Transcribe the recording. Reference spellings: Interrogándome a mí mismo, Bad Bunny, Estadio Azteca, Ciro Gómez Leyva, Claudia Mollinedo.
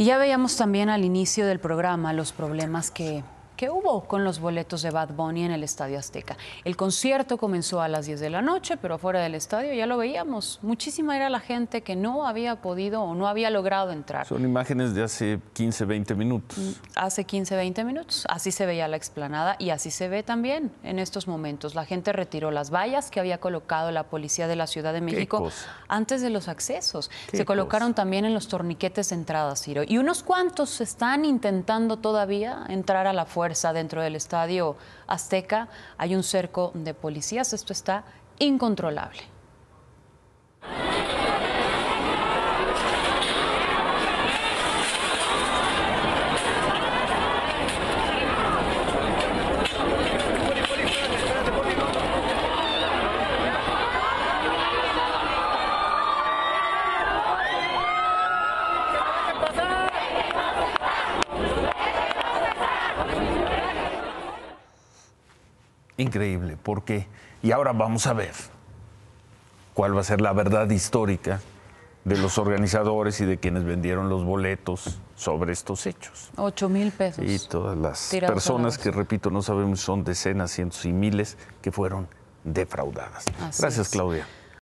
Y ya veíamos también al inicio del programa los problemas que hubo con los boletos de Bad Bunny en el Estadio Azteca. El concierto comenzó a las 10 de la noche, pero afuera del estadio ya lo veíamos. Muchísima era la gente que no había podido o no había logrado entrar. Son imágenes de hace 15, 20 minutos. Hace 15, 20 minutos. Así se veía la explanada y así se ve también en estos momentos. La gente retiró las vallas que había colocado la policía de la Ciudad de México antes de los accesos. Se colocaron también en los torniquetes de entrada, Ciro. Y unos cuantos están intentando todavía entrar a la fuerza. Dentro del Estadio Azteca hay un cerco de policías. Esto está incontrolable. Increíble, porque y ahora vamos a ver cuál va a ser la verdad histórica de los organizadores y de quienes vendieron los boletos sobre estos hechos. 8,000 pesos. Y todas las personas que, repito, no sabemos, son decenas, cientos y miles que fueron defraudadas. Gracias, Claudia.